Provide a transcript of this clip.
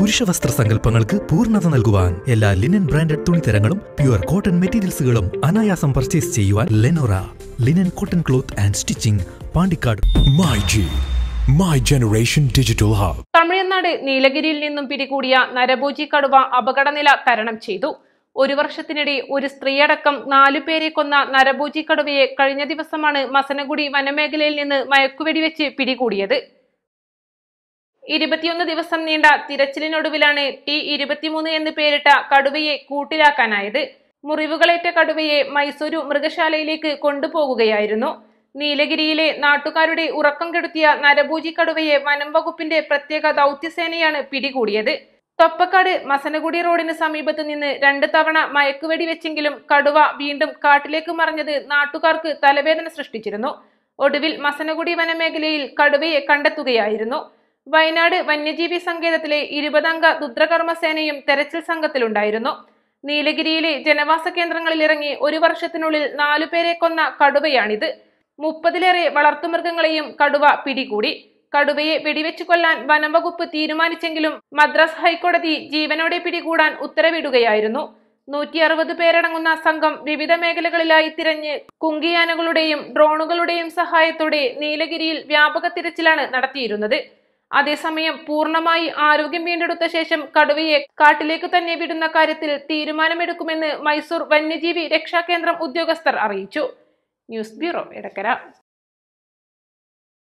Purusha Vastra Sankalpangalkku Poornatha Nalkuvan, Ella Linen branded Tunitharangalum, Pure Cotton Materialsukalum, Anayasam purchase Cheyuvan, Lenora, Linen Cotton Cloth and Stitching, Pandikkad, My Generation Digital Hub. Tamil Nadu നീലഗിരിയിൽ നിന്നും പിടികൂടിയ നരഭോജി കടുവ അപകടനില തരണം ചെയ്തു. ഒരു വർഷത്തിനിടെ ഒരു സ്ത്രീയടക്കം 4 പേരെ കൊന്ന നരഭോജി കടുവയെ കഴിഞ്ഞ ദിവസമാണ് മസനഗുഡി വനമേഖലയിൽ നിന്ന് മയക്കുവെടി വെച്ച് പിടികൂടിയത്. 21 ദിവസം നീണ്ട തിരച്ചിലിനൊടുവിലാണ് T23 എന്ന് പേരിട്ട കടുവയെ കൂട്ടിലാക്കാനായത്. മുറിവുകളേറ്റ കടുവയെ Mysore മൃഗശാലയിലേക്ക് കൊണ്ടുപോവുകയായിരുന്നു. Nilegiri, Natukarudi, Urakangatia, Narabuji Kadaway, Manambakupinde, Prateka, Dautisani and Pidigudi. Topakade, Masanagudi Road in the Samibatan in the Randatavana, Mayakuedi Vechingilum, Kadua, Bindum, Kartlekumar, Natukark, Talaban and Sustichirano, Odevil, Masanagudi Vanamegalil, Kadaway, Kandatugairano, Vainade, Vanajivi Sangatale, Iribadanga, Dudrakarma Sanium, Terechil Sangatilundairano, Nilegiri, Genevasa Kendrangalangi, Urivarshatanul, Nalupere Kona, Kadawayanid. 30ലേറെ വളർത്തുമൃഗങ്ങളെയും കടുവ പിടികൂടി. കടുവയെ വെടിവെച്ച് കൊല്ലാൻ വനംവകുപ്പ് തീരുമാനിച്ചെങ്കിലും മദ്രാസ് ഹൈക്കോടതി ജീവനോടെ പിടികൂടാൻ ഉത്തരവിടുകയായിരുന്നു. 160 പേരടങ്ങുന്ന സംഘം വിവിധ മേഖലകളിലായി തിരഞ്ഞ് കുങ്കിയാനകളുടെയും ഡ്രോണുകളുടെയും സഹായത്തോടെ നീലഗിരിയിൽ വ്യാപക തിരച്ചിലാണ് നടത്തിയിരുന്നത്. അതേസമയം പൂർണ്ണമായി ആരോഗ്യം വീണ്ടെടുത്ത ശേഷം കടുവയെ കാട്ടിലേക്ക് തന്നെ വിടുന്ന കാര്യത്തിൽ തീരുമാനമെടുക്കുമെന്ന് മൈസൂർ വന്യജീവി രക്ഷാ കേന്ദ്രം ഉദ്യോഗസ്ഥർ അറിയിച്ചു. News Bureau, Edakara.